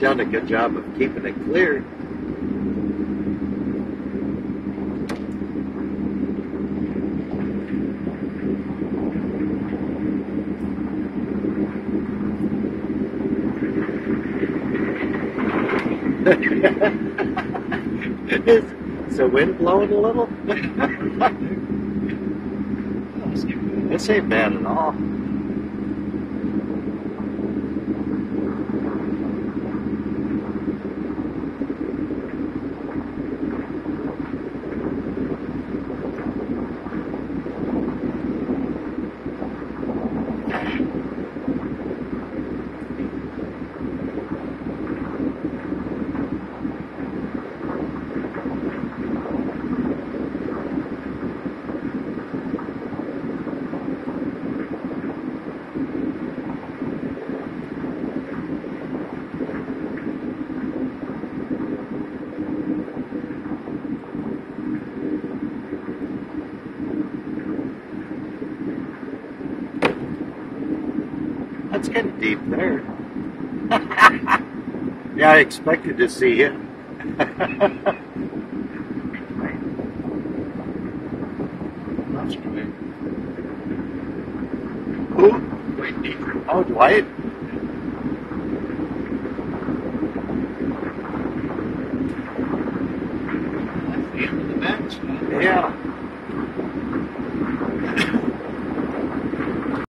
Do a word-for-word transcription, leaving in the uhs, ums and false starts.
They've done a good job of keeping it clear. Is the wind blowing a little? This ain't bad at all. It's kind of deep there. Yeah, I expected to see him. That's Dwight. Who? Dwight Deaver. Oh, Dwight? That's the end of the bench. Yeah.